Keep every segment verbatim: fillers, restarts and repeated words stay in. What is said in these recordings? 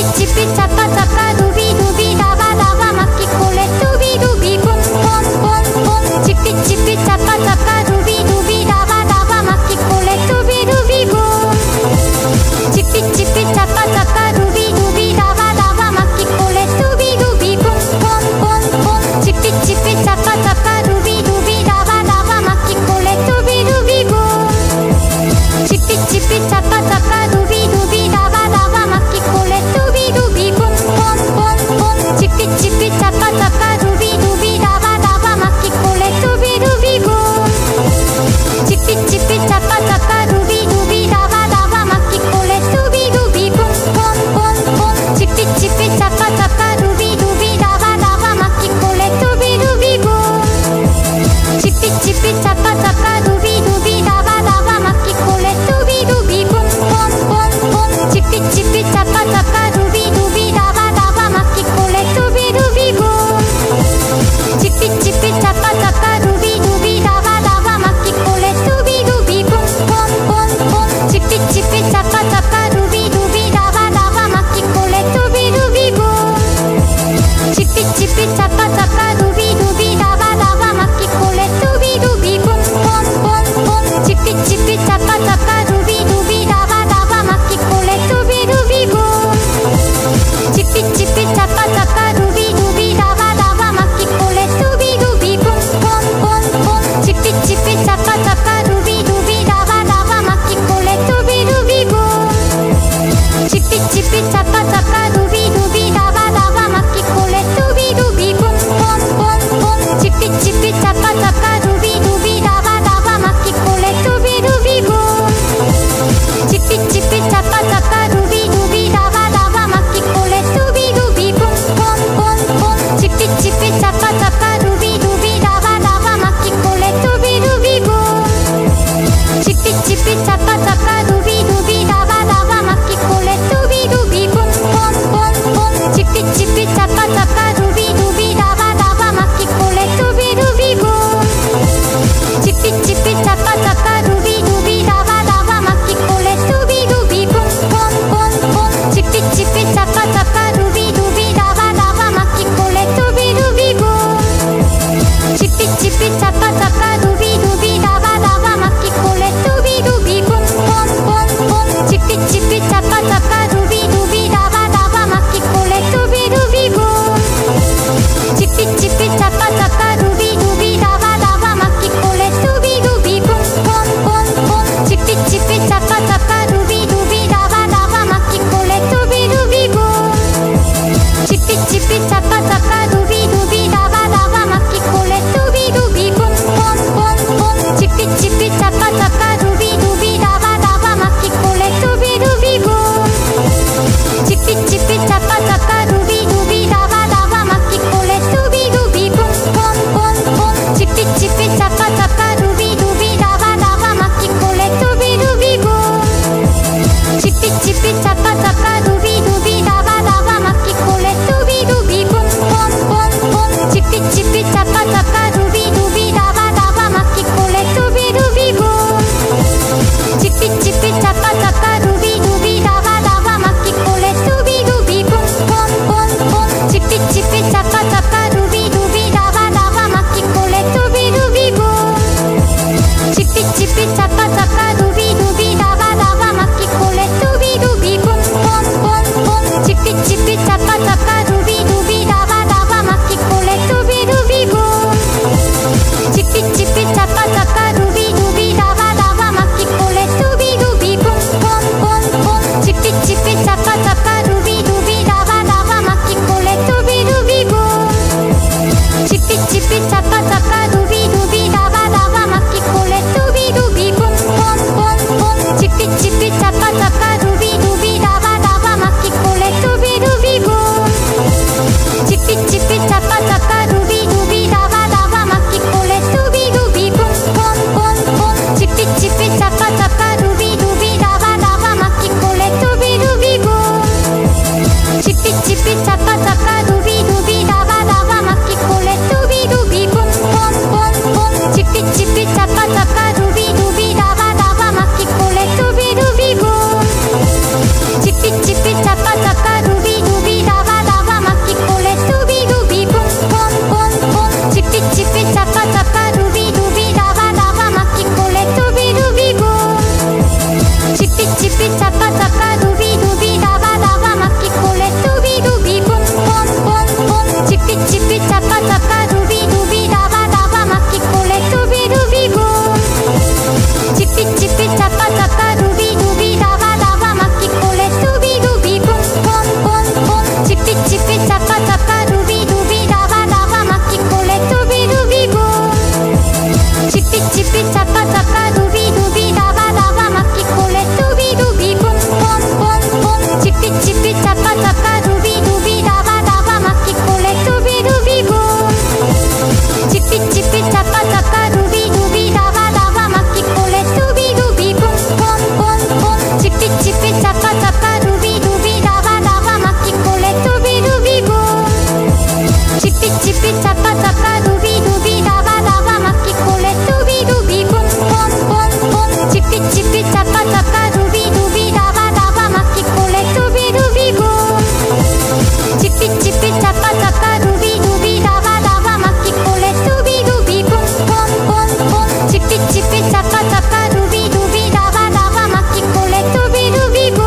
치피 치피 차파 차파 두비두비 다바 다바 막기 꼴레 두비두비 봄봄봄봄 치피 치피 차파 차파 두비두비 다바 다바 막기 꼴레 두비두비 봄 치피 치피 차파 차파 두비두비 다바 다바 막기 꼴레 두비두비 봄봄봄봄 치피 치피 차파 차파 두비두비 다바 다바 막기 꼴레 두비두비 봄 치피 치피 차파 차파 두비두비 다바 치피 차파 차파 두비두비 다바 다바 막기 꼴레 두비두비 봄 치피 치피 차파 차파 두비두비 다바 다바 막기 꼴레 두비두비 봄봄봄봄 치피 치피 차파 차파 두비두비 다바 다바 막기 꼴레 두비두비 봄 치피 치피 차파 차파 두비두비 다바 다바 막기 꼴레 두비두비 봄봄봄봄 치피 치피 차파 차파 두비두비 다바 다바 막기 꼴레 치피 치피 차파 차파 두비두비 다바 다바 막기 꼴레 두비두비 봄봄봄봄 치피 치피 차파 차파 두비두비 다바 다바 막기 꼴레 두비두비 봄 치피 치피 차파 차파 두비두비 다바 다바 막기 꼴레 두비두비 봄봄봄봄 치피 치피 차파 차파 두비두비 다바 다바 막기 꼴레 두비두비 봄 치피 치피 차파 차파 두비두비 다바 다바 막기 꼴레 치피 차파 차파 두비두비 다바 다바 막기 꼴레 두비두비 봄 치피 치피 차파 차파 두비두비 다바 다바 막기 꼴레 두비두비 봄봄봄봄 치피 치피 차파 차파 두비두비 다바 다바 막기 꼴레 두비두비 봄 치피 치피 차파 차파 두비두비 다바 다바 막기 꼴레 두비두비 봄봄봄봄 치피 치피 차파 차파 두비두비 다바 다바 막기 꼴레 두비두비 봄 치피 치피 차파 차파 두비두비 다바 다바 막기 꼴레 두비두비 봄봄봄봄 치피 치피 차파 차파 두비두비 다바 다바 막기 꼴레 두비두비 봄 치피 치피 차파 차파 두비두비 다바 다바 막기 꼴레 두비두비 봄봄봄봄 치피 치피 차파 차파 두비두비 다바 다바 막기 꼴레 두비두비 봄 치피 치피 차파 차파 두비두비 다바 다바 막기 꼴레 두비두비 봄봄봄봄 치피 치피 차파 차파 두비두비 다바 다바 막기 꼴레 두비두비 봄 치피 치피 차파 차파 두비두비 다바 다바 막기 꼴레 두비두비 봄봄봄봄 치피 치피 차파 차파 두비두비 다바 다바 막기 꼴레 두비두비 봄 치피 치피 차파 차파 두비두비 다바 다바 막기 꼴레 두비두비 봄봄봄봄 치피 치피 차파 차파 두비두비 다바 다바 막기 꼴레 두비두비 봄 치피 치피 차파 차파 두비두비 다바 다바 막기 꼴레 두비두비 봄봄봄봄 치피 치피 차파 차파 두비두비 다바 다바 막기 꼴레 두비두비 봄 치피 치피 차파 차파 두비두비 다바 다바 막기 꼴레 두비두비 봄 차파차파 두비두비 다바다바 막기꼴레 두비두비고 치피치피 차파차파 두비두비 다바다바 막기꼴레 두비두비고 폼폼폼 치피치피 차파차파 두비두비 다바다바 막기꼴레 두비두비고 치피치피 차파차파 두비두비 다바다바 막기꼴레 두비두비 폼폼폼 치피치피 차파차파 두비두비 다바다바 막기꼴레 두비두비고 치피치피 차파차파 두비두비 다바다바 막기꼴레 두비두비 폼폼폼 치피치피 차파차파 두비두비 다바다바 막기꼴레 두비두비고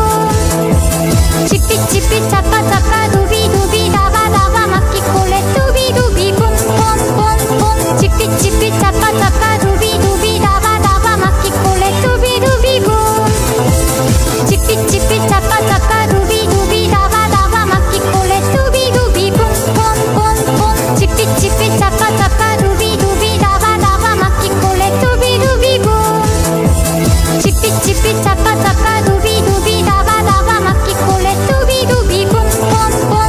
치피치피 차파차파 두비두비 다바다바 막기꼴레 두비두비 폼폼폼 치피치피 차파차파 두비두비 다바다바 막기꼴레 두비두비고 치피치피 차파차파 두비두비 다바다바 막기꼴레 두비두비 폼폼폼 치피치피 차파차파 두비두비 다바다바 막기꼴레 두비두비고 치피치피 차파차파 두비두비 다바다바 막기꼴레 두비두비 폼폼폼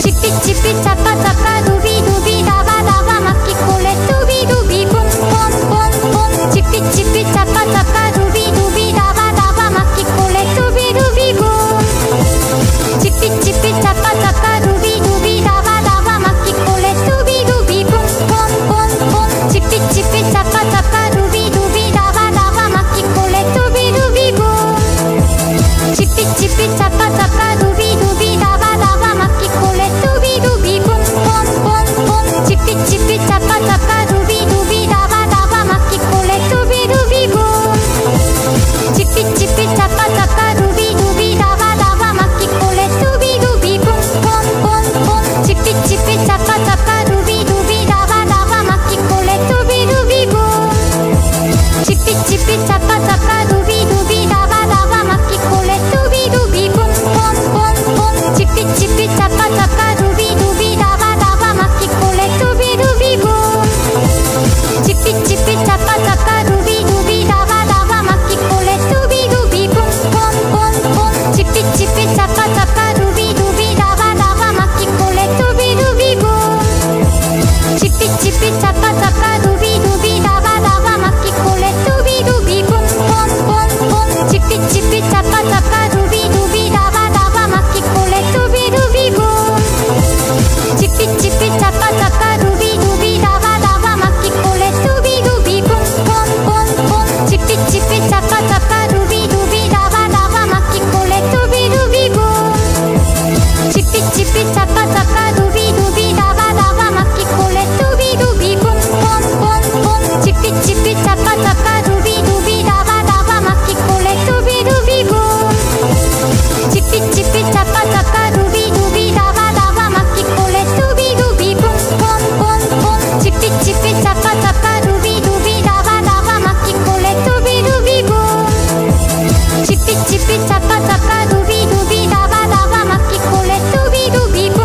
치피 치피 차파 차파 두비두비 다바 다바 막기 꼴레 두비두비 봄봄봄봄 치피 치피 차파 차파 두비두비 다바 다바 막기 꼴레 두비두비 봄 치피 치피 차파 차파 두비두비 다바 다바 막기 꼴레 두비두비 봄봄봄봄 치피 치피 차파 차파 두비두비 다바 다바 막기 꼴레 두비두비 봄 치피 치피 차파 차파 두비두비 다바 치피 차파 차파 두비두비 다바 다바 막기 꼴레 두비두비 봄 치피 치피 차파 차파 두비두비 다바 다바 막기 꼴레 두비두비 봄봄봄봄 치피 치피 차파 차파 두비두비 다바 다바 막기 꼴레 두비두비 봄 치피 치피 차파 차파 두비두비 다바 다바 막기 꼴레 두비두비 봄봄봄봄 치피 치피 차파 차파 두비두비 다바 다바 막기 꼴레 치피 치피 차파 차파 두비두비 다바 다바 막기 꼴레 두비두비 봄봄봄봄 치피 치피 차파 차파 두비두비 다바 다바 막기 꼴레 두비두비 봄 치피 치피 차파 차파 두비두비 다바 다바 막기 꼴레 두비두비 봄봄봄봄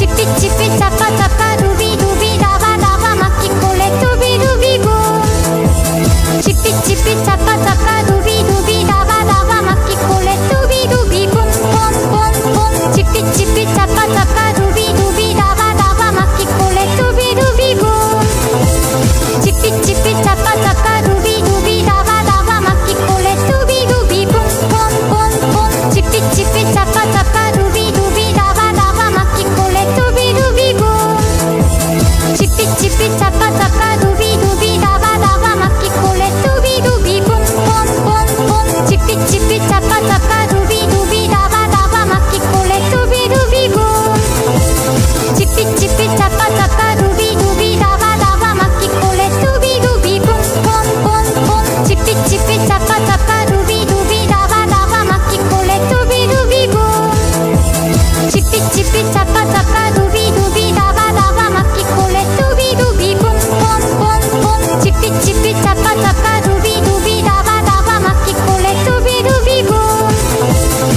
치피 치피 차파 차파 두비두비 다바 다바 막기 꼴레 두비두비 봄 치피 치피 차파 차파 두비두비 다바 치피 차파 차파 두비두비 다바 다바 막기 꼴레 두비두비 봄 치피 치피 차파 차파 두비두비 다바 다바 막기 꼴레 두비두비 봄봄봄봄 치피 치피 차파 차파 두비두비 다바 다바 막기 꼴레 두비두비 봄 치피 치피 차파 차파 두비두비 다바 다바 막기 꼴레 두비두비 봄봄봄봄 치피 치피 차파 차파 두비두비 다바 다바 막기 꼴레 두비두비 치피 치피 차파 차파 두비두비 다바 다바 막기 꼴레 두비두비 봄봄봄봄 치피 치피 차파 차파 두비두비 다바 다바 막기 꼴레 두비두비 봄 치피 치피 차파 차파 두비두비 다바 다바 막기 꼴레 두비두비 봄봄봄봄 치피 치피 차파 차파 두비두비 다바 다바 막기 꼴레 두비두비 봄 치피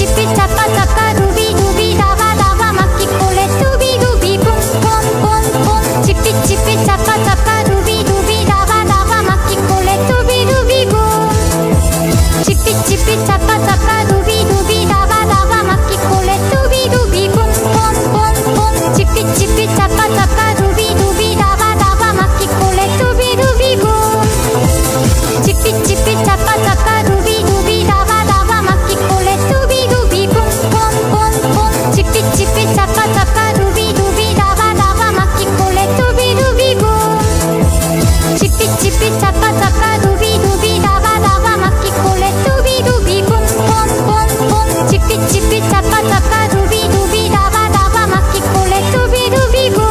치피 차파 차파 두비두비 다바 다바 막기 꼴레 두비두비 봄봄봄봄 치피 치피 차파 차파 두비두비 다바 다바 막기 꼴레 두비두비 봄 치피 치피 차파 차파 두비두비 다바 다바 막기 꼴레 두비두비 봄봄봄봄 치피 치피 차파 차파 두비두비 다바 다바 막기 꼴레 두비두비 봄 치피 치피 차파 차파 두비두비 다바 다바 막기 꼴레 두비두비 봄봄봄봄 치피 치피 차파 차파 두비두비 다바 다바 막기 꼴레 두비두비 봄 치피 치피 차파 차파 두비두비 다바 다바 막기 꼴레 두비두비 봄봄봄봄 치피 치피 차파 차파 두비두비 다바 다바 막기 꼴레 두비두비 봄 치피 치피 차파 차파 두비두비 다바 다바 막기 꼴레 두비두비 봄봄봄봄 치피 치피 차파 차파 두비두비 다바 다바 막기 꼴레 두비두비 봄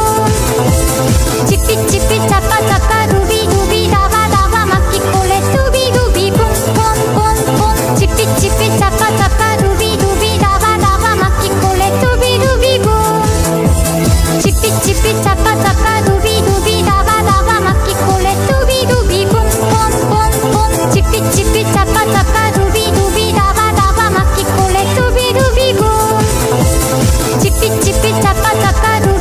치피 치피 차파 차파 두비두비 다바 다바 막기 꼴레 두비두비 봄봄봄봄 치피 치피 차파 차파 두비두비 다바 다바 막기 꼴레 두비두비 봄 치피 치피 차파 차파 두비두비 다바 다바 막기 꼴레 두비두비 봄봄봄봄 치피 치피 차파 차파 두비두비 다바 다바 막기 꼴레 두비두비 봄 치피 치피 차파 차파 두비두비 다바 다바 막기 꼴레 두비두비 봄봄봄봄 치피 치피 차파 차파 두비두비 다바 다바 막기 꼴레 두비두비 봄 치피 치피 차파 차파 두비두비 다바 다바 막기 꼴레 두비두비 봄봄봄봄 치피 치피 차파 차파 두비두비 다바 다바 막기 꼴레 두비두비 봄 치피 치피 차파 차파 두비두비 다바 다바 막기 꼴레 두비두비 봄봄봄봄 치피 치피 차파 차파 두비두비 다바 다바 막기 꼴레 두비두비 봄 치피 치피 차파 차파 두비두비 다바 다바 막기 꼴레 두비두비 봄봄봄봄 치피 치피 차파 차파 두비두비 다바 다바 막기 꼴레 두비두비 봄 치피 치피 차파 차파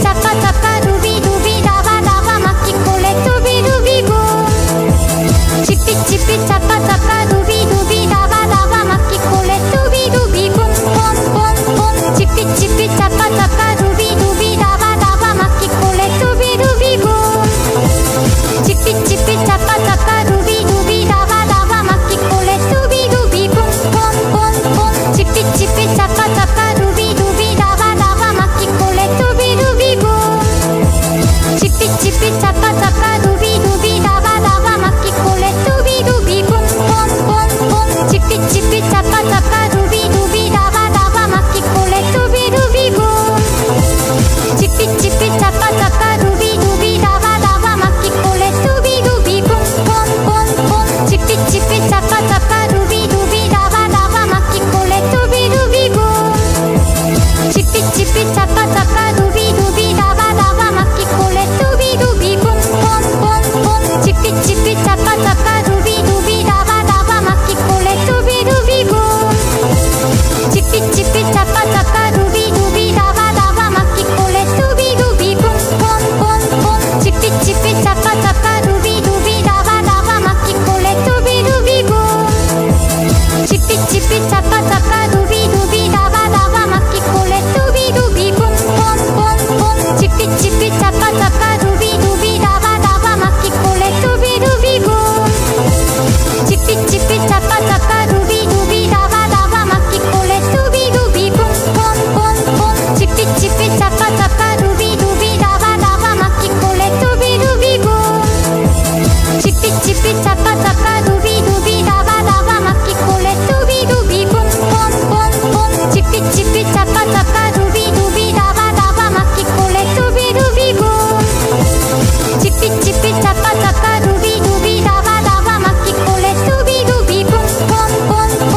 Chapa chapa dubidubi daba daba 막기 콜레 두비두비고 치피 치피 차파 차파 두비두비 다바 다바 막기 콜레 두비두비고 뽕뽕뽕 치피 치피 차파 차파 두비두비 다바 다바 막기 콜레 두비두비고 치피 치피 차파 차파 두비두비 다바 다바 막기 콜레 두비두비 뽕뽕뽕 치피 치피 차파 차파 두비두비 다바 다바 막기 콜레 두비두비고 치피 치피 차파 차파 두비두비 다바 다바 막기 콜레 두비두비 뽕뽕뽕뽕 치피 치피 차파 차파 두비두비 다바 다바 막기 콜레 두비두비고 치피 치피 차파 차파 두비두비 다바 다바 막기 콜레 두비두비 뽕뽕뽕뽕 치피 치피 차파 차파 두비두비 다바 다바 막기 콜레 두비두비고 치피 치피 차파 차파 두비두비 다바 다바 막기 콜레 두비두비 뽕뽕뽕뽕 치피 치피 차파 차파 두비두비 다바 다바 막기 콜레 두비두비고 치피 치피 차파 차파 두비두비 다바 다바 막기 콜레 두비두비 뽕뽕뽕뽕 치피 치피 차파 차파 두비두비 다바 다바 막기 콜레 두비두비고 치피 치피 차파 차파 두비두비 다바 다바 막기 콜레 두비두비 뽕뽕뽕뽕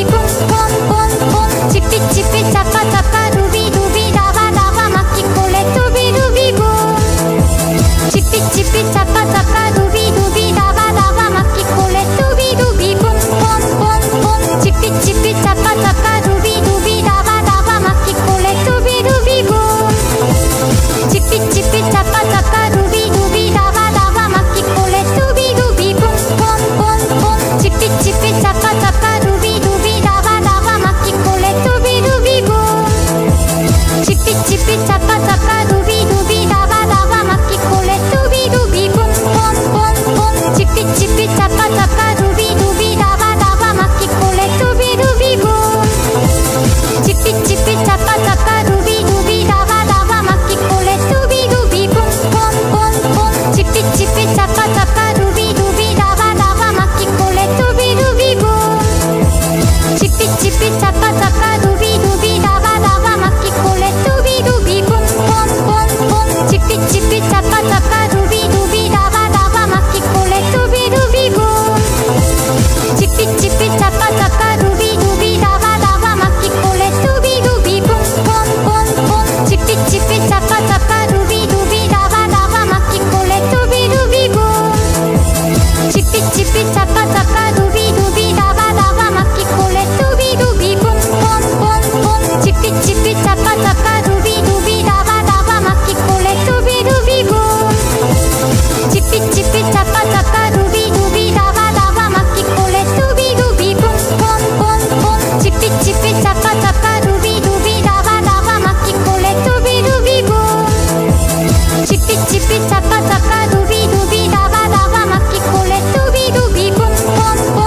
치피 치피 차파 차파 두비두비 다바 다바 막기 콜레 두비두비고 치피 치피 차파 차파 두비두비 다바 다바 막기 콜레 두비두비 뽕뽕뽕뽕 치피 치피 차파 차파 두비두비 다바 다바 막기 콜레 두비두비고 치피 치피 차파 차파 두비두비 다바 다바 막기 콜레 두비두비 뽕뽕뽕뽕 치피 치피 차파 차파 두비두비 다바 다바 막기 콜레 두비두비고 치피 치피 차파 차파 두비두비 다바 다바 막기 콜레 두비두비 뽕뽕뽕뽕 치피 치피 차파 차파 두비두비 다바 다바 막기 콜레 두비두비고 치피 치피 차파 차파 두비두비 다바 다바 막기 콜레 두비두비 뽕뽕뽕뽕 치피 치피 차파 차파 두비두비 다바 다바 막기 콜레 두비두비고 치피 치피 차파 차파 두비두비 다바 다바 막기 콜레 두비두비 뽕뽕뽕뽕 치피 치피 차파 차파 두비두비 다바 다바 막기 콜레 두비두비고 치피 치피 차파 차파 두비두비 다바 다바 막기 콜레 두비두비 뽕뽕뽕뽕 치피 치피 차파 차파 두비두비 다바 다바 막기 콜레 두비두비고 치피 치피 차파 차파 두비두비 다바 다바 막기 콜레 두비두비 뽕뽕뽕뽕 치피 치피 차파 차파 두비두비 다바 다바 막기 콜레 두비두비고 치피 치피 차파 차파 두비두비 다바 다바 막기 콜레 두비두비 뽕뽕뽕뽕 치피 치피 차파 차파 두비두비 다바 다바 막기 콜레 두비두비고 치피 치피 차파 차파 두비두비 다바 다바 막기 콜레 두비두비 뽕뽕뽕뽕 치피 치피 차파 차파 두비두비 다바 다바 막기 콜레 두비두비고 치피 치피 차파 차파 두비두비 다바 다바 막기 콜레 두비두비 뽕뽕뽕뽕 치피 치피 차파 차파 두비두비 다바 다바 막기 콜레 두비두비고 치피 치피 차파 차파 두비두비 다바 다바 막기 콜레 두비두비 뽕뽕뽕뽕 치피 치피 차파 차파 두비두비 다바 다바 막기 콜레 두비두비고 치피 치피 차파 차파 두비두비 다바 다바 막기 콜레 두비두비 뽕뽕뽕뽕 치피 치피 차파 차파 두비두비 다바 다바 막기 콜레 두비두비고 치피 치피 차파 차파 두비두비 다바 다바 막기 콜레 두비두비 뽕뽕뽕뽕 치피 치피 차파 차파 두비두비 다바 다바 막기 콜레 두비두비고 치피 치피 차파 차파 두비두비 다바 다바 막기 콜레 두비두비 뽕뽕뽕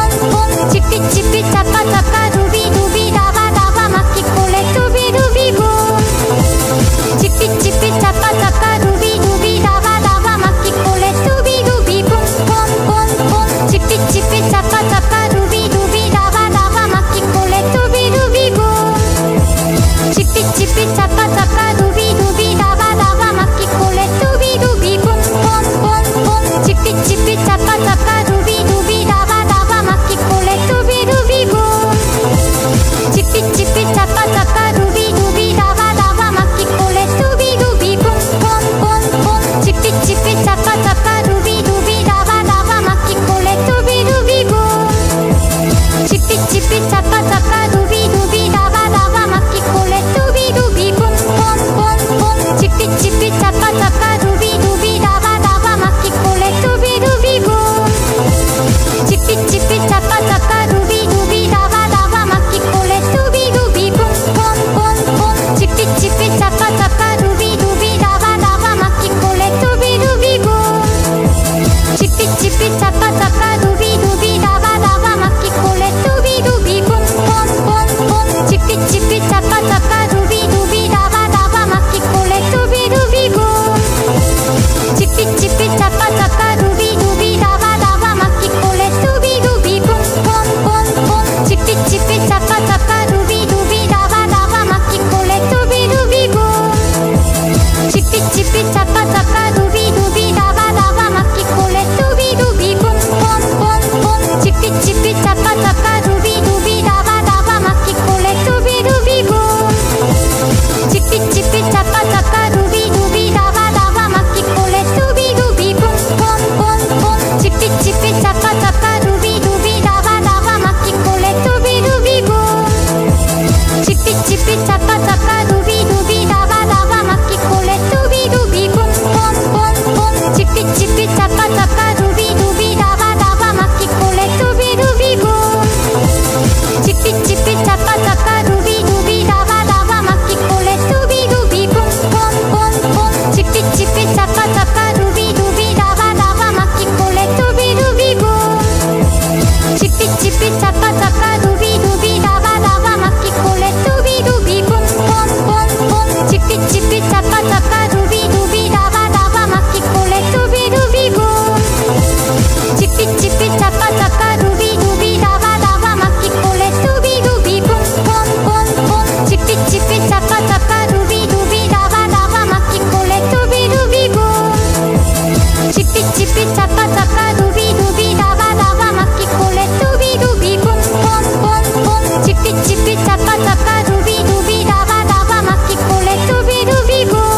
치피 차빠 차빠 두비두비 나와 나와 막기꼴레 두비두비 뽕뽕뽕뽕 치피 치피 차빠 차빠 두비두비 나와 나와 막기꼴레 두비두비 뽕 치피 치피 차빠 차빠 두비두비 나와 나와 막기꼴레 두비두비 뽕뽕뽕뽕 치피 치피 차빠 차빠 두비두비 나와 나와 막기꼴레 두비두비 뽕 치피 치피 차빠 차빠 두비두비 나와 치피 차빠 차빠 두비두비 나와 나와 막기꼴레 두비두비 붕 치피 치피 차빠 차빠 두비두비 나와 나와 막기꼴레 두비두비 붕붕붕붕 치피 치피 차빠 차빠 두비두비 나와 나와 막기꼴레 두비두비 붕 치피 치피 차빠 차빠 두비두비 나와 나와 막기꼴레 두비두비 붕붕붕붕 치피 치피 차빠 차빠 두비두비 나와 나와 막기꼴레 두비두비 치피 차빠 차빠 두비두비 나와 나와 막기꼴레 두비두비 뽕뽕뽕뽕 치피 치피 차빠 차빠 두비두비 나와 나와 막기꼴레 두비두비 뽕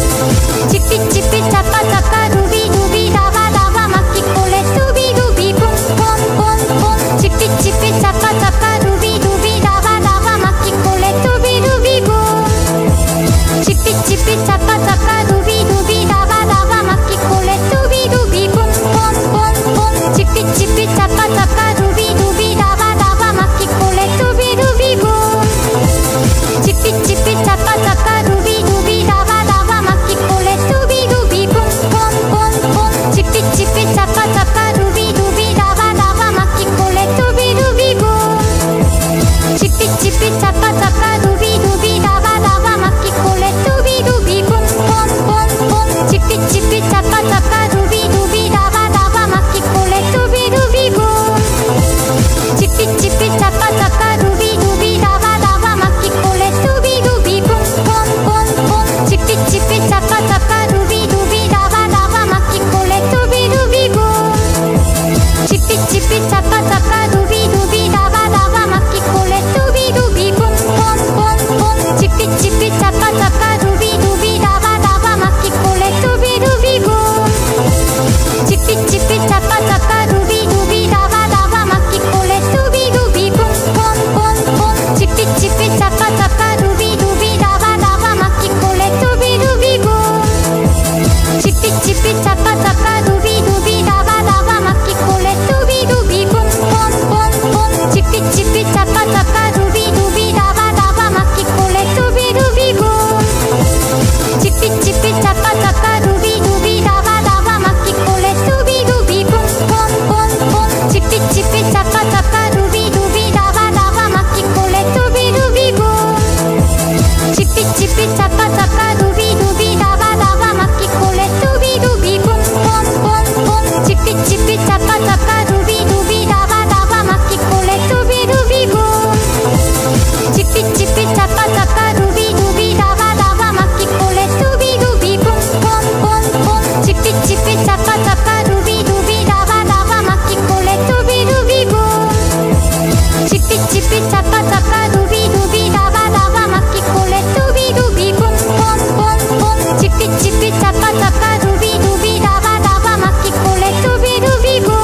치피 치피 차빠 차빠 두비두비 나와 나와 막기꼴레 두비두비 뽕뽕뽕뽕 치피 치피 차빠 차빠 두비두비 나와 나와 막기꼴레 두비두비 뽕 치피 치피 차빠 차빠 두비두비 나와 나와 막기꼴레 두비두비 뽕뽕뽕뽕 치피 치피 차빠 차빠 두비두비 나와 나와 막기꼴레 두비두비 뽕 치피 치피 차빠 차빠 두비두비 나와 나와 막기꼴레 두비두비 뽕뽕뽕뽕 치피 치피 차빠 차빠 두비두비 나와 나와 막기꼴레 두비두비 뽕 치피 치피 차빠 차빠 두비두비 나와 나와 막기꼴레 두비두비 뽕뽕뽕뽕 치피 치피 차빠 차빠 두비두비 나와 나와 막기꼴레 두비두비 붕 치피 치피 차빠 차빠 두비두비 나와 나와 막기꼴레 두비두비 붕붕붕붕 치피 치피 차빠 차빠 두비두비 나와 나와 막기꼴레 두비두비 붕 치피 치피 차빠 차빠 두비두비 나와 나와 막기꼴레 두비두비 붕붕붕붕 치피 치피 차빠 차빠 두비두비 나와 나와 막기꼴레 두비두비 붕 치피 치피 차빠 차빠 두비두비 나와 나와 막기꼴레 두비두비 뽕뽕뽕뽕 치피 치피 차빠 차빠 두비두비 나와 나와 막기꼴레 두비두비 뽕 치피 치피 차빠 차빠 두비두비 나와 나와 막기꼴레 두비두비 뽕뽕뽕뽕 치피 치피 차빠 차빠 두비두비 나와 나와 막기꼴레 두비두비 뽕 치피 치피 차빠 차빠 두비두비 나와 나와 막기꼴레 두비두비 뽕뽕뽕뽕 치피 치피 차빠 차빠 두비두비 나와 나와 막기꼴레 두비두비 뽕 치피 치피 차빠 차빠 두비두비 나와 나와 막기꼴레 두비두비 뽕뽕뽕뽕 치피 치피 차빠 차빠 두비두비 나와 나와 막기꼴레 두비두비 뽕 치피 치피 차빠 차빠 두비두비 나와 나와 막기꼴레 두비두비 뽕뽕뽕뽕 치피 치피 차빠 차빠 두비두비 나와 나와 막기꼴레 두비두비 뽕 치피 치피 차빠 차빠 두비두비 나와 나와 막기꼴레 두비두비 뽕뽕뽕뽕 치피 치피 차빠 차빠 두비두비 나와 나와 막기꼴레 두비두비 뽕 치피 치피 차빠 차빠 두비두비 나와 나와 막기꼴레 두비두비 뽕뽕뽕뽕 치피 치피 차빠 차빠 두비두비 나와 나와 막기꼴레 두비두비 뽕 치피 치피 차빠 차빠 두비두비 나와 나와 막기꼴레 두비두비 뽕뽕뽕뽕 치피 치피 차빠 차빠 두비두비 나와 나와 막기꼴레 두비두비 뽕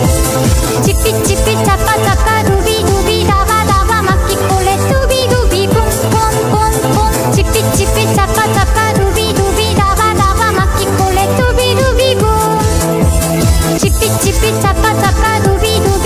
치피 치피 차빠 차빠 두비두비 나와 나와 막기꼴레 두비두비 뽕뽕뽕뽕 치피 치피 차빠 차빠 두비두비 나와 나와 막기꼴레 두비두비 뽕 치피 치피 차빠 차빠 두비두비 나와 나와 막기꼴레 두비두비 뽕뽕뽕뽕 치피 치피 차빠 차빠 두비두비 나와 나와 막기꼴레 두비두비 뽕 치피 치피 차빠 차빠 두비두비 나와 나와 막기꼴레 두비두비 뽕뽕뽕뽕 치피 치피 차빠 차빠 두비두비 나와 나와 막기꼴레 두비두비 뽕 치피 치피 차빠 차빠 두비두비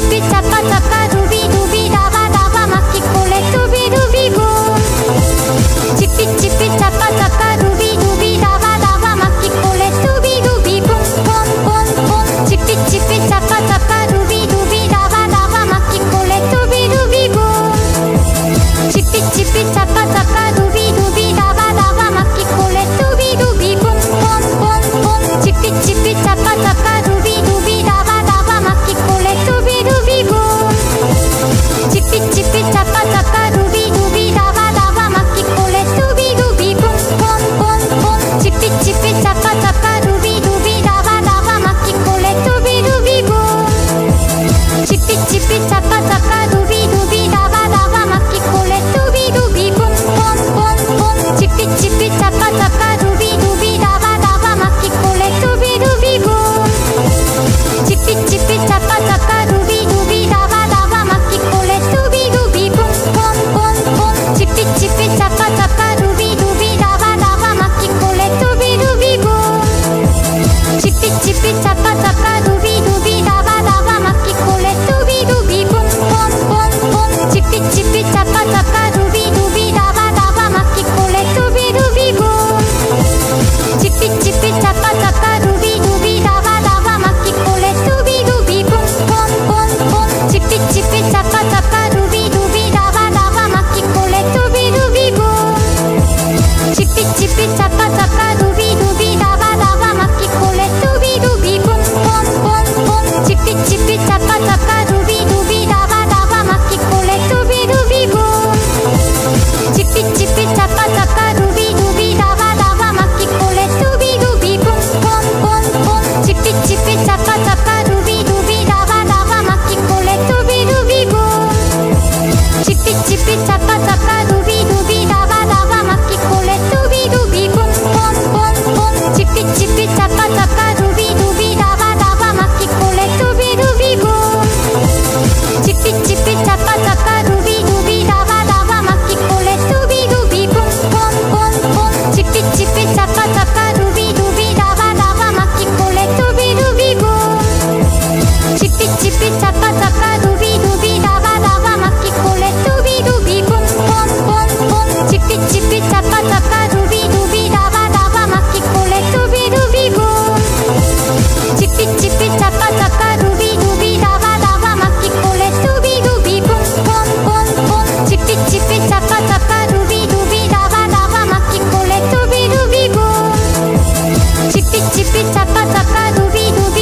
치피 차파 차파 두비두비 다바다바 막히콜레 두비두비구 치피 치피 차파 차파 두비두비 다바다바 막히콜레 두비두비구 폼폼폼 치피 치피 차파 차파 두비두비 다바다바 막히콜레 두비두비구 치피 치피 차파 차파 두비두비 다바다바 막히콜레 두비두비구 폼폼폼 치피 치피 차파 차파 두비두비 다바다바 막히콜레 두비두비구 치피 치피 차파 차파 두비두비 다바다바 막히콜레 두비두비구 폼폼폼 치피 치피 차파 차파 두비두비 다바다바 막히콜레 두비두비구 치피 치피 차파 차파 두비두비 다바다바 막히콜레 두비두비구 폼폼폼 치피 치피 차파 차파 두비두비 다바다바 막히콜레 두비두비구 치피 치피 차파 차파 두비두비 다바다바 막히콜레 두비두비 폼폼폼 치피 치피 차파 차파 두비두비 다바다바 막히콜레 두비두비구 치피 치피 차파 차파 두비두비 다바다바 막히콜레 두비두비 폼폼폼 치피 치피 차파 차파 두비두비 다바다바 막히콜레 두비두비구 치피 치피 차파 차파 두비두비 다바다바 막히콜레 두비두비 폼폼폼 치피 치피 차파 차파 두비두비 다바다바 막히콜레 두비두비구 치피 치피 차파 차파 두비두비 다바다바 막히콜레 두비두비 폼폼폼 치피 치피 차파 차파 두비두비 다바다바 막히콜레 두비두비구 치피 치피 차파 차파 두비두비 다바다바 막히콜레 두비두비 폼폼폼 치피 치피 차파 차파 두비두비 다바다바 막히콜레 두비두비구 치피 치피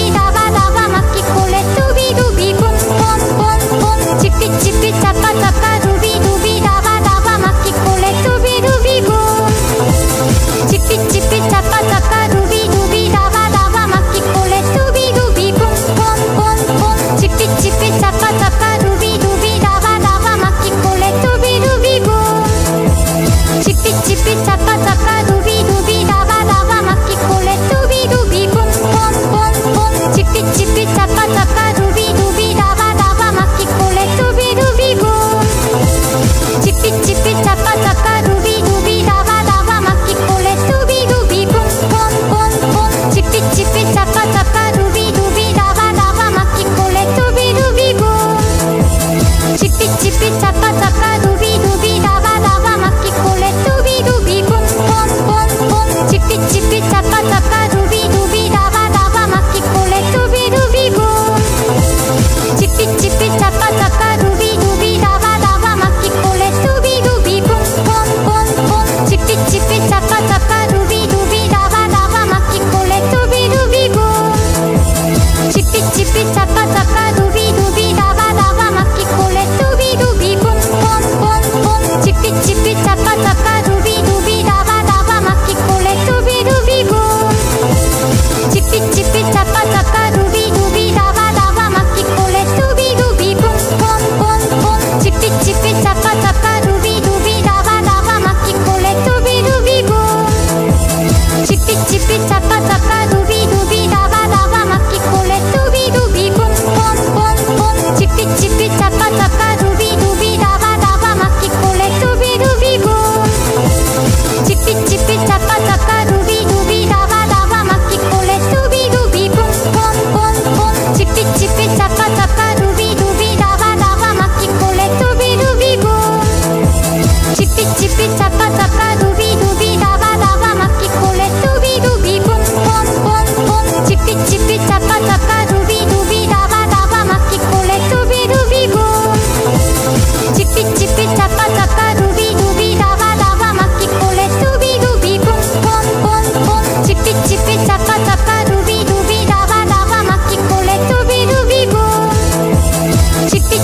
차파 차파 두비두비 다바다바 막히콜레 두비두비 폼폼폼 치피 치피 차파 차파 두비두비 다바다바 막히콜레 두비두비구 치피 치피 차파 차파 두비두비 다바다바 막히콜레 두비두비 폼폼폼 치피 치피 차파 차파 두비두비 다바다바 막히콜레 두비두비구 치피 치피 차파 차파 두비두비 다바다바 막히콜레 두비두비 폼폼폼 치피 치피 차파 차파 두비두비 다바다바 막히콜레 두비두비구 치피 치피 차파 차파 두비두비 다바다바 막히콜레 두비두비 폼폼폼 치피 치피 차파 차파 두비두비 다바다바 막히콜레 두비두비구 치피 치피 차파 차파 두비두비 다바다바 막히콜레 두비두비 폼폼폼 치피 치피 차파 차파 두비두비 다바다바 막히콜레 두비두비구 치피 치피 차파 차파 두비두비 다바다바 막히콜레 두비두비 폼폼폼 치피 치피 차파 차파 두비두비 다바다바 막히콜레 두비두비구 치피 치피 차파 차파 두비두비 다바다바 막히콜레 두비두비 폼폼폼 치피 치피 차파 차파 두비두비 다바다바 막히콜레 두비두비구 치피 치피 차파 차파 두비두비 다바다바 막히콜레 두비두비 폼폼폼 치피 치피 차파 차파 두비두비 다바다바 막히콜레 두비두비구 치피 치피 차파 차파 두비두비 다바다바 막히콜레 두비두비 폼폼폼 치피 치피 차파 차파 두비두비 다바다바 막히콜레 두비두비구 치피 치피 차파 차파 두비두비 다바다바 막히콜레 두비두비 폼폼폼 치피 치피 차파 차파 두비두비 다바다바 막히콜레 두비두비구 치피 치피 차파 차파 두비두비 다바다바 막히콜레 두비두비 폼폼폼 치피 치피 차파 차파 두비두비 다바다바 막히콜레 두비두비구 치피 치피 차파 차파 두비두비 다바다바 막히콜레 두비두비 폼폼폼 치피 치피 차파 차파 두비두비 다바다바 막히콜레 두비두비구 치피 치피 차파 차파 두비두비 다바다바 막히콜레 두비두비 폼폼폼 치피 치피 차파 차파 두비두비 다바다바 막히콜레 두비두비구 치피 치피 차파 차파 두비두비 다바다바 막히콜레 두비두비 폼폼폼 치피 치피 차파 차파 두비두비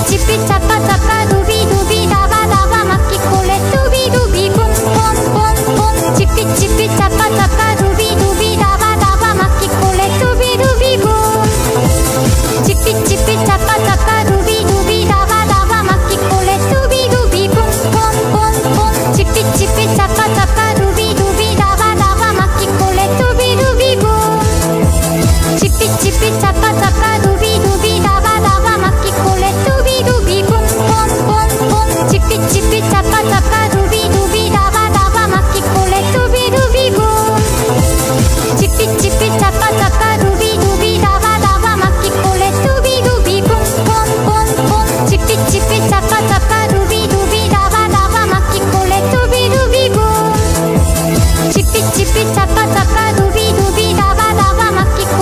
치피 차파 차파 두비두비 다바다바 막기콜레 두비두비 뽕뽕뽕뽕 치피 치피 차파 차파 두비두비 다바다바 막기콜레 두비두비 뽕 치피 치피 차파 차파 두비두비 다바다바 막기콜레 두비두비 뽕뽕뽕뽕 치피 치피 차파 차파 두비두비 다바다바 막기콜레 두비두비 뽕 치피 치피 차파 차파 두비두비 다바다바 막기콜레 두비두비 뽕뽕뽕뽕 치피치피 차파차파 두비두비 다바다바 막기콜레 두비두비 뽕 치피치피 차파차파 두비두비 다바다바 막기콜레 두비두비 뽕뽕뽕뽕 치피치피 차파차파 두비두비 다바다바 막기콜레 두비두비 뽕 치피치피 차파차파 두비두비 다바다바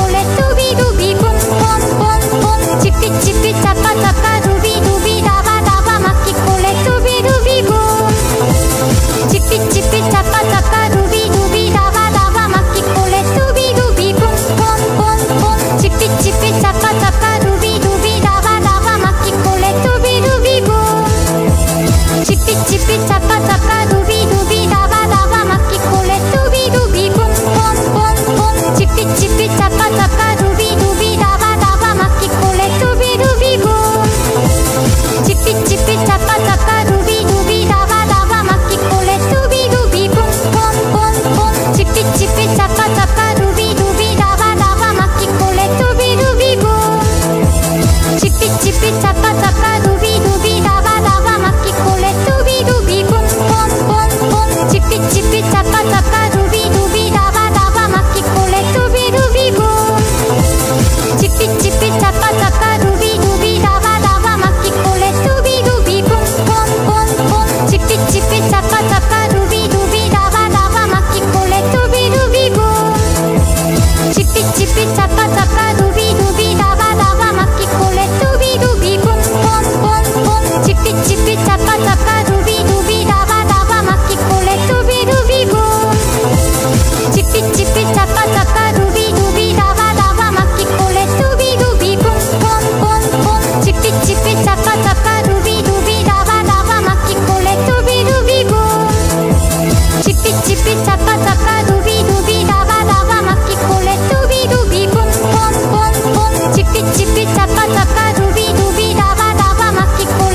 막기콜레 두비두비 뽕뽕뽕뽕 치피치피 차파차파 두비두비 다바다바 막기콜레 두비두비 뽕 치피치피 차파차파 두비두비 다바다바 막기콜레 두비두비 뽕뽕뽕뽕 치피치피 차파차파 두비두비 다바다바 막기콜레 두비두비 뽕 치피치피 차파차파 두비두비 다바다바 막기콜레 두비두비 뽕뽕뽕뽕 치피치피 차파차파 두비두비 다바다바 막기콜레 두비두비 뽕 치피치피 차파차파 두비두비 다바다바 막기콜레 두비두비 뽕뽕뽕뽕 치피치피 차파차파 두비두비 다바다바 막기콜레 두비두비 뽕 치피치피 차파차파 두비두비 다바다바 막기콜레 두비두비 뽕뽕뽕뽕 치피치피 차파차파 두비두비 다바다바 막기콜레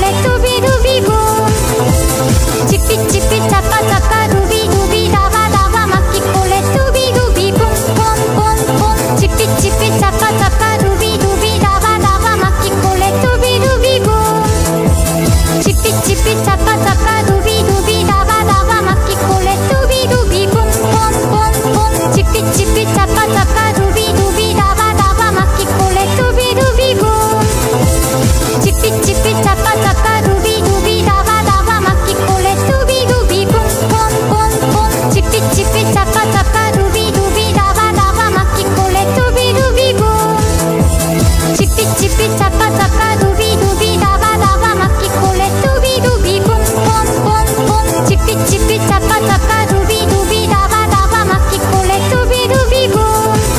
두비두비 뽕 치피치피 차파차파 두비두비 다바다바 막기콜레 두비두비 뽕뽕뽕뽕 치피치피 차파차파 두비두비 다바다바 막기콜레 두비두비 뽕 치피치피 차파차파 두비두비 다바다바 막기콜레 두비두비 뽕뽕뽕뽕 치피치피 차파차파 두비두비 다바다바 막기콜레 두비두비 뽕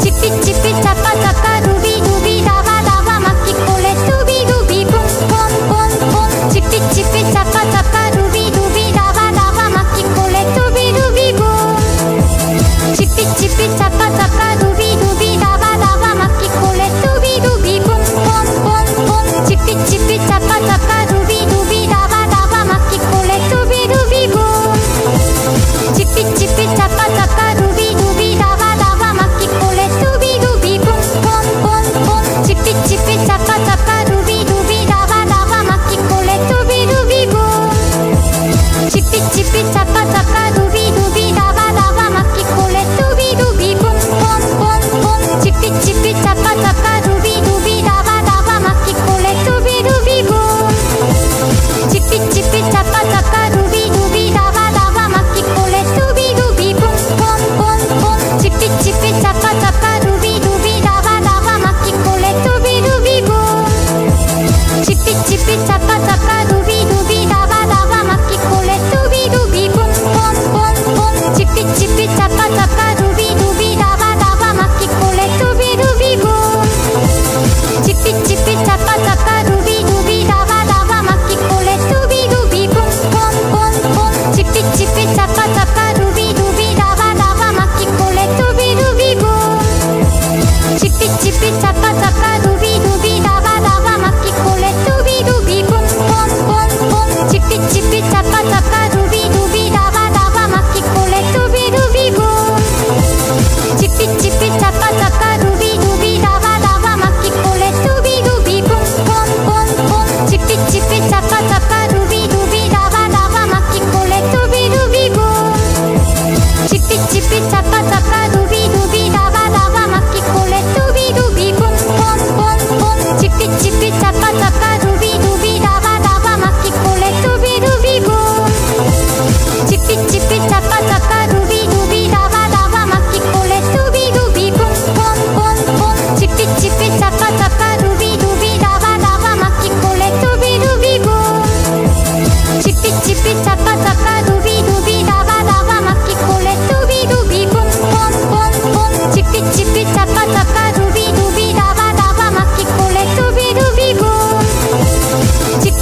치피치피 차파차파 두비두비 다바다바 막기콜레 두비두비 뽕뽕뽕뽕 치피치피 차파차파 두비두비 다바다바 막기콜레 두비두비 뽕 치피치피 차파차파 두비두비 다바다바 막기콜레 두비두비 뽕뽕뽕뽕 치피치피 차파차파 두비두비 다바다바 막기콜레 두비두비 뽕 치피치피 차파차파 두비두비 다바다바 막기콜레 두비두비 뽕뽕뽕뽕 치피치피 차파차파 두비두비 다바다바 막기콜레 두비두비 뽕 치피치피 차파차파 두비두비 다바다바 막기콜레 두비두비 뽕뽕뽕뽕 치피치피 차파차파 두비두비 다바다바 막기콜레 두비두비 뽕 치피치피 차파차파 두비두비 다바다바 막기콜레 두비두비 뽕뽕뽕뽕 치피치피 차파차파 두비두비 다바다바 막기콜레 두비두비 뽕 치피치피 차파차파 두비두비 다바다바 막기콜레 두비두비 뽕뽕뽕뽕 치피치피 차파차파 두비두비 다바다바 막기콜레 두비두비 뽕 치피치피 차파차파 두비두비 다바다바 막기콜레 두비두비 뽕뽕뽕뽕 치피치피 차파차파 두비두비 다바다바 막기콜레 두비두비 뽕 치피치피 차파차파 두비두비 다바다바 막기콜레 두비두비 뽕뽕뽕뽕 치피치피 차파차파 두비두비 다바다바 막기콜레 두비두비 뽕 치피치피 차파차파 두비두비 다바다바 막기콜레 두비두비 뽕뽕뽕뽕 치피치피 차파차파 두비두비 다바다바 막기콜레 두비두비 뽕 치피치피 차파차파 두비두비 다바다바 막기콜레 두비두비 뽕뽕뽕뽕 치피치피 차파차파 두비두비 다바다바 막기콜레 두비두비 뽕 치피치피 차파차파 두비두비 다바다바 막기콜레 두비두비 뽕뽕뽕뽕 치피치피 차파차파 두비두비 다바다바 막기콜레 두비두비 뽕 치피치피 차파차파 두비두비 다바다바 막기콜레 두비두비 뽕뽕뽕뽕 치피치피 차파차파 두비두비 다바다바 막기콜레 두비두비 뽕 치피치피 차파차파 두비두비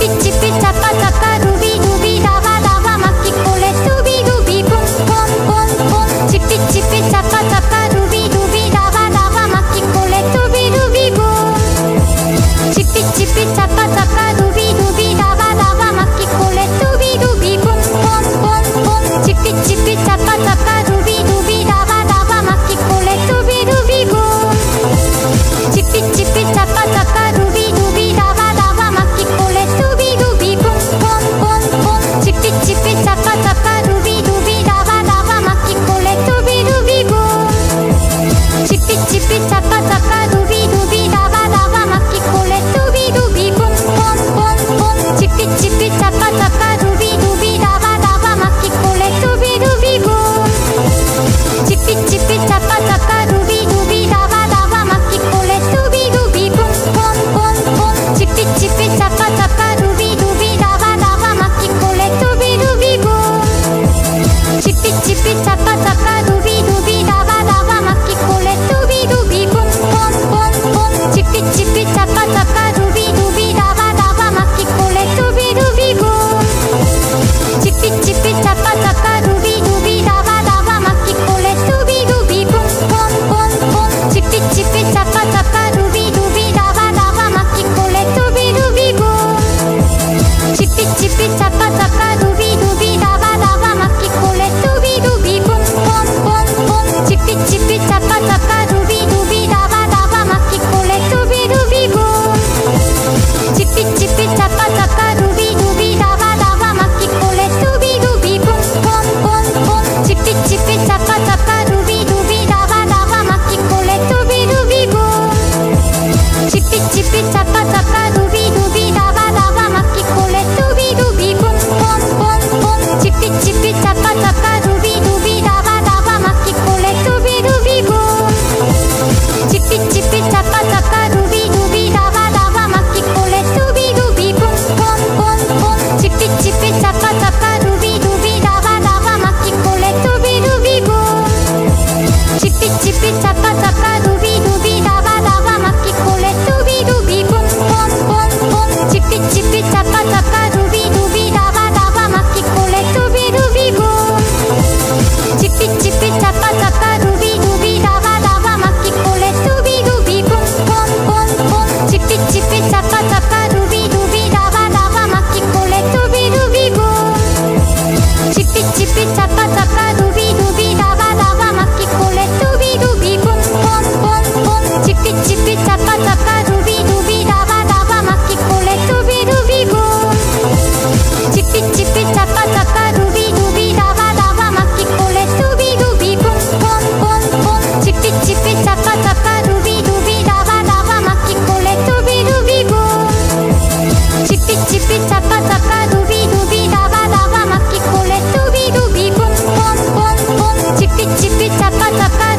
치피 치피 차파 차파 두비두비 다바 다바 막기 꼴레 두비두비 붐붐붐붐 치피 치피 차파 차파 두비두비 다바 다바 막기 꼴레 두비두비 붐 치피 치피 차파 차파 두비두비 다바 다바 막기 꼴레 두비두비 붐붐붐붐 치피 치피 차파 차파 두비두비 다바 다바 막기 꼴레 두비두비 붐 치피 치피 차파 차파 두비두비 다바 치피치피 차파차파 두비두비 다바다바 막기꼴레 두비두비부 치피치피 차파차파 두비두비 다바다바 막기꼴레 두비두비 붐붐붐붐 치피치피 차파차파 두비두비 다바다바 막기꼴레 두비두비부 치피치피 차파차파 두비두비 다바다바 막기꼴레 두비두비 붐붐붐붐 치피치피 차파차파 두비두비 다바다바 막기꼴레 치피치피 차파차파 두비두비 다바다바 막기꼴레 두비두비 붐붐붐붐 치피치피 차파차파 두비두비 다바다바 막기꼴레 두비두비 붐 치피치피 차파차파 두비두비 다바다바 막기꼴레 두비두비 붐붐붐붐 치피치피 차파차파 두비두비 다바다바 막기꼴레 두비두비 붐 치피치피 차파차파 두비두비 다바다바 막기꼴레 두비두비 붐붐붐붐 치피치피 차파차파 두비두비 다바다바 막기꼴레 두비두비 붐 치피치피 차파차파 두비두비 다바다바 막기꼴레 두비두비 붐붐붐붐 치피치피 차파차파 두비두비 다바다바 막기꼴레 두비두비 붐 치피치피 차파차파 두비두비 다바다바 막기꼴레 두비두비 붐붐붐붐 치피치피 차파차파 두비두비 다바다바 막기꼴레 두비두비 붐 치피치피 차파차파 두비두비 다바다바 막기꼴레 두비두비 붐붐붐붐 치피치피 차파차파 두비두비 다바다바 막기꼴레 두비두비 붐 치피치피 차파차파 두비두비 다바다바 막기꼴레 두비두비 붐붐붐붐 치피치피 차파차파 두비두비 다바다바 막기꼴레 두비두비 붐 치피치피 차파차파 두비두비 다바다바 막기꼴레 두비두비 붐붐붐붐 치피치피 차파차파 두비두비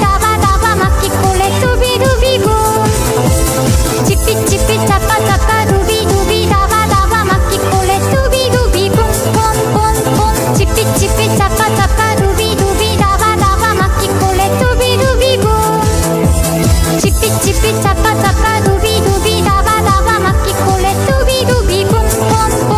다바다바 막기꼴레 두비두비 붐 치피치피 차파차파 두비두비 다바다바 막기꼴레 두비두비 붐붐붐붐 치피치피 차파차파 두비두비 다바다바 막기꼴레 두비두비 붐 치피치피 차파차파 두비두비 다바다바 막기꼴레 두비두비 붐붐붐붐 치피치피 차파차파 두비두비 다바다바 막기꼴레 두비두비 붐 치피치피 차파차파 두비두비 다바다바 막기꼴레 두비두비 붐붐붐붐 치피치피 차파차파 두비두비 다바다바 막기꼴레 두비두비 붐 치피치피 차파차파 두비두비 다바다바 막기꼴레 두비두비 붐붐붐붐 치피치피 차파차파 두비두비 다바다바 막기꼴레 두비두비 붐 치피치피 차파차파 두비두비 다바다바 막기꼴레 두비두비 붐붐붐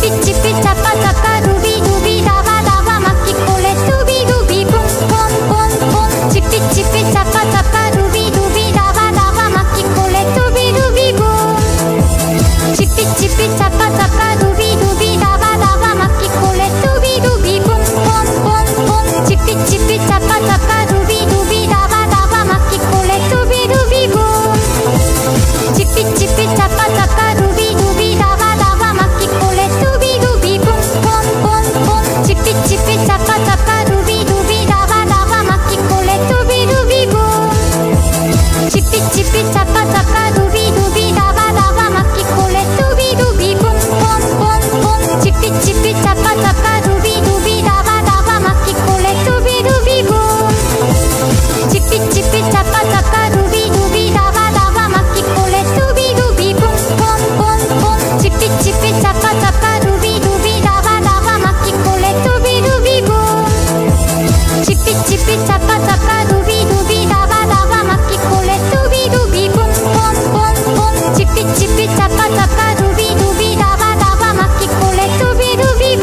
치피 치피 차파 차파 두비두비 다바 다바 막기꼴레 두비두비 뿜뿜뿜뿜 치피 치피 차파 차파 두비두비 다바 다바 막기꼴레 두비두비 뿜 치피 치피 차파 차파 두비두비 다바 다바 막기꼴레 두비두비 뿜뿜뿜뿜 치피 치피 차파 차파 두비두비 다바 다바 막기꼴레 두비두비 뿜 치피 치피 차파 차파 두비두비 다바 치피 차파 차파 두비두비 다바 다바 막기꼴레 두비두비 붐 치피 치피 차파 차파 두비두비 다바 다바 막기꼴레 두비두비 붐붐붐붐 치피 치피 차파 차파 두비두비 다바 다바 막기꼴레 두비두비 붐 치피 치피 차파 차파 두비두비 다바 다바 막기꼴레 두비두비 붐붐붐붐 치피 치피 차파 차파 두비두비 다바 다바 막기꼴레 두비두비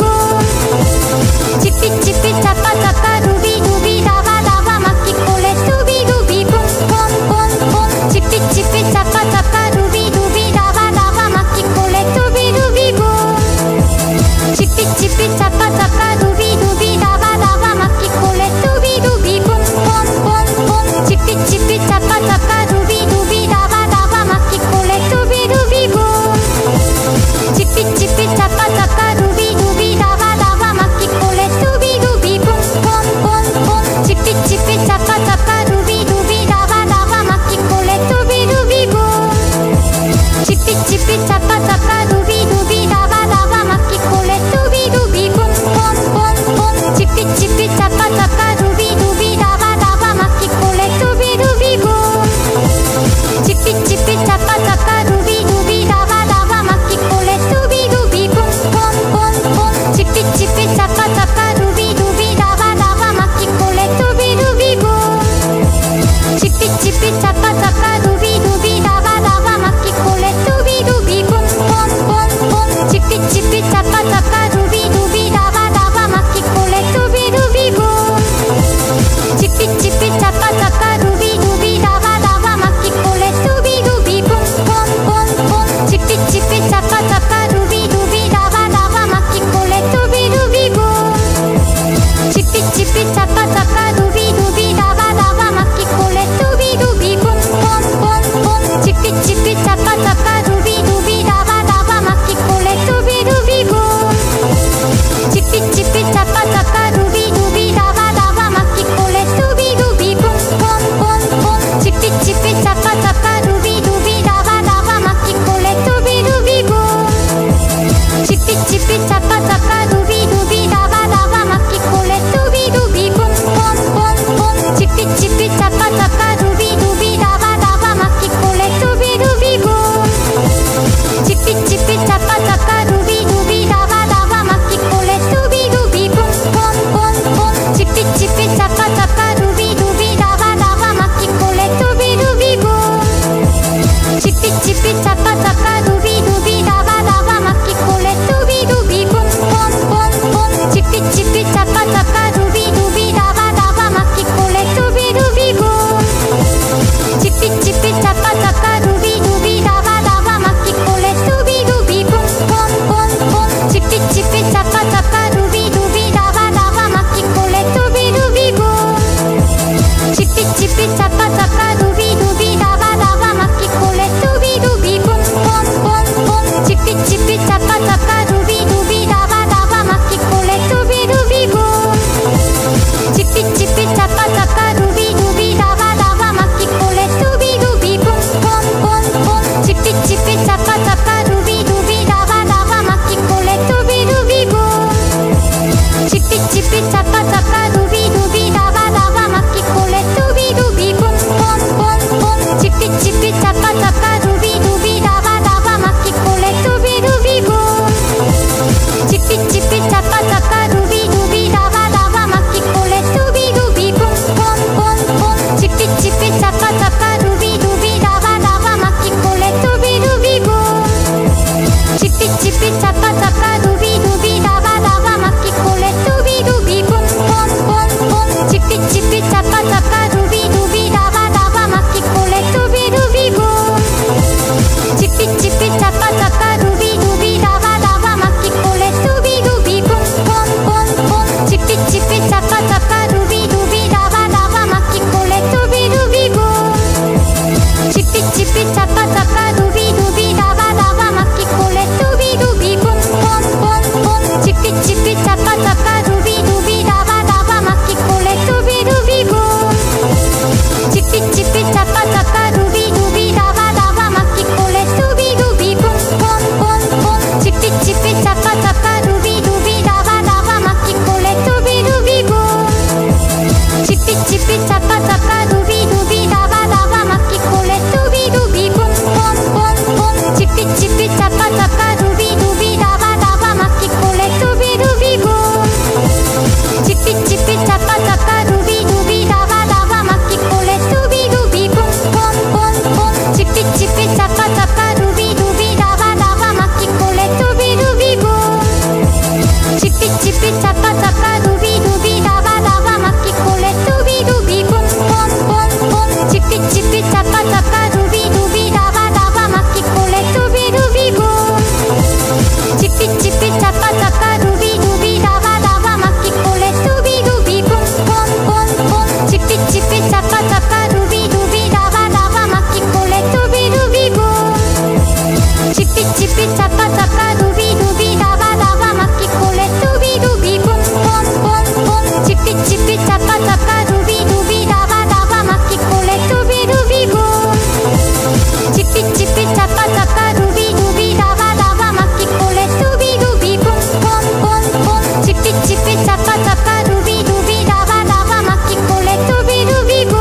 치피 치피 차파 차파 두비두비 다바 다바 막기꼴레 두비두비 뿜뿜뿜뿜 치피 치피 차파 차파 두비두비 다바 다바 막기꼴레 두비두비 뿜 치피 치피 차파 차파 두비두비 다바 다바 막기꼴레 두비두비 뿜뿜뿜뿜 치피 치피 차파 차파 두비두비 다바 다바 막기꼴레 두비두비 뿜 치피 치피 차파 차파 두비두비 다바 다바 막기꼴레 두비두비 뿜뿜뿜뿜 치피 치피 차파 차파 두비두비 다바 다바 막기꼴레 두비두비 뿜 치피 치피 차파 차파 두비두비 다바 다바 막기꼴레 두비두비 뿜뿜뿜뿜 치피 치피 차파 차파 두비두비 다바 다바 막기꼴레 두비두비 뿜 치피 치피 차파 차파 두비두비 다바 다바 막기꼴레 두비두비 뿜뿜뿜뿜 치피 치피 차파 차파 두비두비 다바 다바 막기꼴레 두비두비 붐 치피 치피 차파 차파 두비두비 다바 다바 막기꼴레 두비두비 붐붐붐붐 치피 치피 차파 차파 두비두비 다바 다바 막기꼴레 두비두비 붐 치피 치피 차파 차파 두비두비 다바 다바 막기꼴레 두비두비 붐붐붐붐 치피 치피 차파 차파 두비두비 다바 다바 막기꼴레 두비두비 붐 치피 치피 차파 차파 두비두비 다바 다바 막기꼴레 두비두비 뿜뿜뿜뿜 치피 치피 차파 차파 두비두비 다바 다바 막기꼴레 두비두비 붐 치피 치피 차파 차파 두비두비 다바 다바 막기꼴레 두비두비 뿜뿜뿜뿜 치피 치피 차파 차파 두비두비 다바 다바 막기꼴레 두비두비 붐 치피 치피 차파 차파 두비두비 다바 다바 막기꼴레 두비두비 뿜뿜뿜뿜 치피 치피 차파 차파 두비두비 다바 다바 막기꼴레 두비두비 붐 치피 치피 차파 차파 두비두비 다바 다바 막기꼴레 두비두비 뿜뿜뿜뿜 치피 치피 차파 차파 두비두비 다바 다바 막기꼴레 두비두비 붐 치피 치피 차파 차파 두비두비 다바 다바 막기꼴레 두비두비 뿜뿜뿜뿜 치피 치피 차파 차파 두비두비 다바 다바 막기꼴레 두비두비 붐 치피 치피 차파 차파 두비두비 다바 다바 막기꼴레 두비두비 붐 치피 차빠 차빠 두비두비 다바 다바 막기 콜레 두비두비 봄봄봄봄 치피 치피 차빠 차빠 두비두비 다바 다바 막기 콜레 두비두비 봄 치피 치피 차빠 차빠 두비두비 다바 다바 막기 콜레 두비두비 봄봄봄봄 치피 치피 차빠 차빠 두비두비 다바 다바 막기 콜레 두비두비 봄 치피 치피 차빠 차빠 두비두비 다바 치피 차빠 차빠 두비두비 다바 다바 막기 콜레 두비두비 봄 치피 치피 차빠 차빠 두비두비 다바 다바 막기 콜레 두비두비 봄봄봄봄 치피 치피 차빠 차빠 두비두비 다바 다바 막기 콜레 두비두비 봄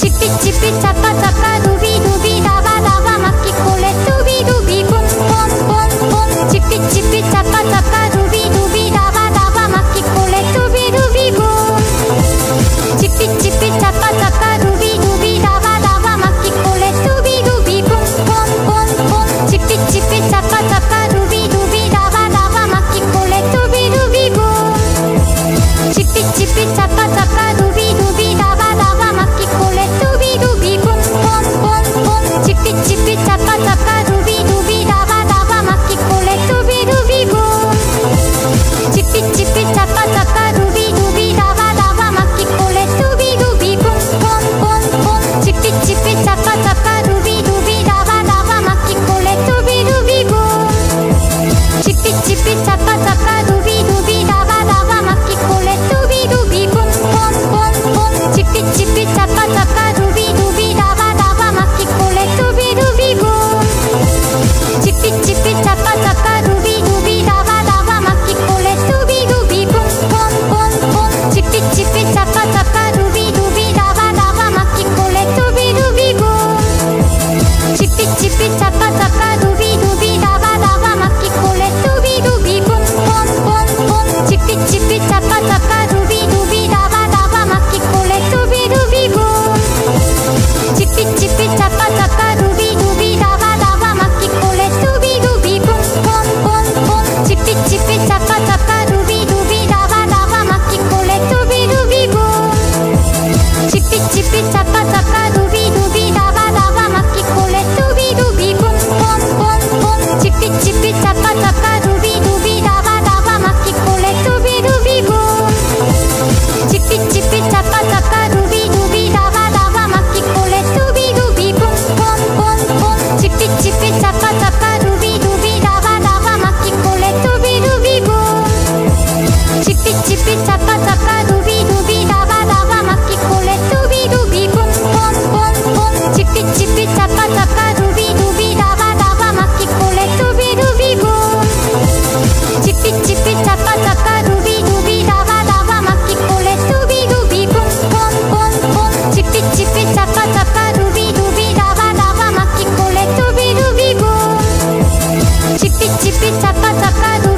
치피 치피 차빠 차빠 두비두비 다바 다바 막기 콜레 두비두비 봄봄봄봄 치피 치피 차빠 차빠 두비두비 다바 다바 막기 콜레 치피 치피 차빠 차빠 두비두비 다바 다바 막기 콜레 두비두비 봄봄봄봄 치피 치피 차빠 차빠 두비두비 다바 다바 막기 콜레 두비두비 봄 치피 치피 차빠 차빠 두비두비 다바 다바 막기 콜레 두비두비 봄봄봄봄 치피 치피 차빠 차빠 두비두비 다바 다바 막기 콜레 두비두비 봄 치피 치피 차빠 차빠 두비두비 다바 다바 막기 콜레 치피 차빠 차빠 두비두비 다바 다바 막기 콜레 두비두비 봄 치피 치피 차빠 차빠 두비두비 다바 다바 막기 콜레 두비두비 봄봄봄봄 치피 치피 차빠 차빠 두비두비 다바 다바 막기 콜레 두비두비 봄 치피 치피 차빠 차빠 두비두비 다바 다바 막기 콜레 두비두비 봄봄봄봄 치피 치피 차빠 차빠 두비두비 다바 다바 막기 콜레 치피 치피 차빠 차빠 두비두비 다바 다바 막기 콜레 두비두비 봄봄봄봄 치피 치피 차빠 차빠 두비두비 다바 다바 막기 콜레 두비두비 봄 치피 치피 차빠 차빠 두비두비 다바 다바 막기 콜레 두비두비 봄봄봄봄 치피 치피 차빠 차빠 두비두비 다바 다바 막기 콜레 두비두비 봄 치피 치피 차빠 차빠 두비두비 다바 다바 막기 콜레 두비두비 봄봄봄봄 치피 치피 차빠 차빠 두비두비 다바 다바 막기 콜레 두비두비 봄 치피 치피 차빠 차빠 두비두비 다바 다바 막기 콜레 두비두비 봄봄봄봄 치피 치피 차빠 차빠 두비두비 다바 다바 막기 콜레 두비두비 봄 치피 치피 차빠 차빠 두비두비 다바 다바 막기 콜레 두비두비 봄봄봄봄 치피 치피 차빠 차빠 두비두비 다바 다바 막기 콜레 두비두비 봄 치피 치피 차빠 차빠 두비두비 다바 다바 막기 콜레 두비두비 봄봄봄봄 치피 치피 차빠 차빠 두비두비 다바 다바 막기 콜레 두비두비 봄 치피 치피 차빠 차빠